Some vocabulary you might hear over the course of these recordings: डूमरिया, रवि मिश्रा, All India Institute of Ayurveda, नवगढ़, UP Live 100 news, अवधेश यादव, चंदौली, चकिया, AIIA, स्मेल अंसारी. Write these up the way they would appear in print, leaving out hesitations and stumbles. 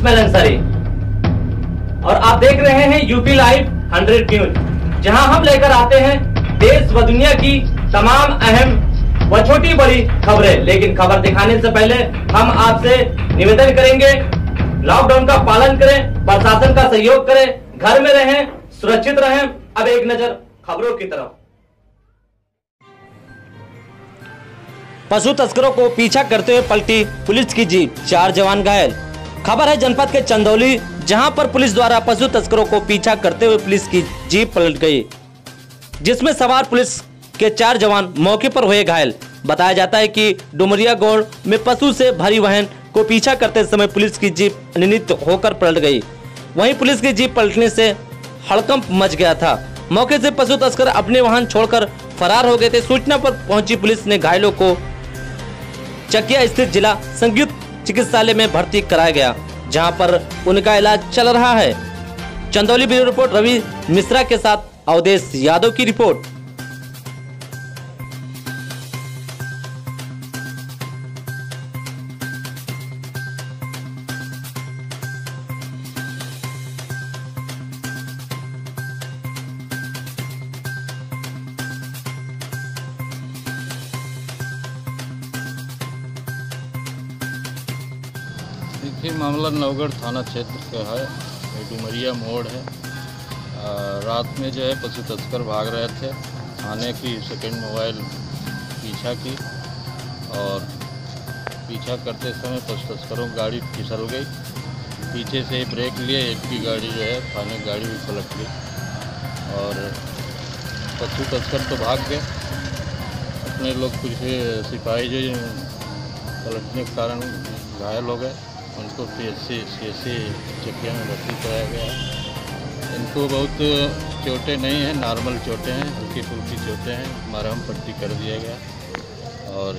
स्मेल अंसारी और आप देख रहे हैं यूपी लाइव 100 न्यूज, जहां हम लेकर आते हैं देश व दुनिया की तमाम अहम व छोटी बड़ी खबरें। लेकिन खबर दिखाने से पहले हम आपसे निवेदन करेंगे, लॉकडाउन का पालन करें, प्रशासन का सहयोग करें, घर में रहें, सुरक्षित रहें। अब एक नजर खबरों की तरफ। पशु तस्करों को पीछा करते हुए पलटी पुलिस की जीप, 4 जवान घायल। खबर है जनपद के चंदौली, जहां पर पुलिस द्वारा पशु तस्करों को पीछा करते हुए पुलिस की जीप पलट गई, जिसमें सवार पुलिस के 4 जवान मौके पर हुए घायल। बताया जाता है कि डूमरिया गौड़ में पशु से भरी वाहन को पीछा करते समय पुलिस की जीप अनियंत्रित होकर पलट गई। वहीं पुलिस की जीप पलटने से हड़कंप मच गया था। मौके से पशु तस्कर अपने वाहन छोड़कर फरार हो गए थे। सूचना पर पहुंची पुलिस ने घायलों को चकिया स्थित जिला संयुक्त चिकित्सालय में भर्ती कराया गया, जहां पर उनका इलाज चल रहा है। चंदौली ब्यूरो रिपोर्ट रवि मिश्रा के साथ अवधेश यादव की रिपोर्ट। देखिए, मामला नवगढ़ थाना क्षेत्र का है, डूमरिया मोड़ है। रात में जो है पशु तस्कर भाग रहे थे, थाने की सेकेंड मोबाइल पीछा की और पीछा करते समय पशु तस्करों की गाड़ी फिसल गई। पीछे से ब्रेक लिए, एक की गाड़ी जो है थाने की गाड़ी भी पलट गई और पशु तस्कर तो भाग गए। अपने लोग कुछ सिपाही जो पलटने के कारण घायल हो गए, उनको सी एस सी चकिया में भर्ती कराया गया। इनको बहुत चोटें नहीं हैं, नॉर्मल चोटें हैं, हल्की फुल्की चोटें हैं। मरहम पट्टी कर दिया गया और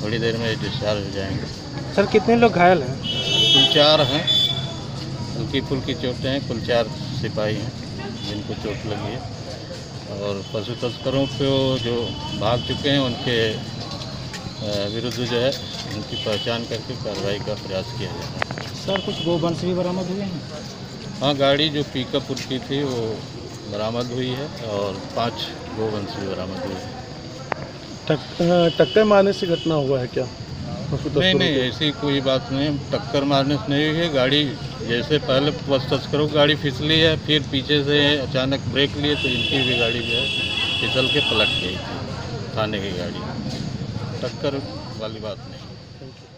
थोड़ी देर में डिस्चार्ज हो जाएंगे। सर, कितने लोग घायल हैं? कुल 4 हैं, हल्की फुल्की चोटें हैं। कुल 4 सिपाही हैं जिनको चोट लगी है और पशु तस्करों को जो भाग चुके हैं उनके विरुद्ध जो है उनकी पहचान करके कार्रवाई का प्रयास किया जाएगा। सर, कुछ गोवंश भी बरामद हुए हैं? हाँ, गाड़ी जो पिकअप उनकी थी वो बरामद हुई है और 5 गोवंश भी बरामद हुए हैं। टक्कर मारने से घटना हुआ है क्या? नहीं, ऐसी कोई बात नहीं, टक्कर मारने से नहीं हुई है। गाड़ी जैसे पहले बस तस्करों की गाड़ी फिसली है, फिर पीछे से अचानक ब्रेक लिए तो इनकी भी गाड़ी जो है फिसल के पलट गई थी थाने की गाड़ी। टक्कर वाली बात नहीं।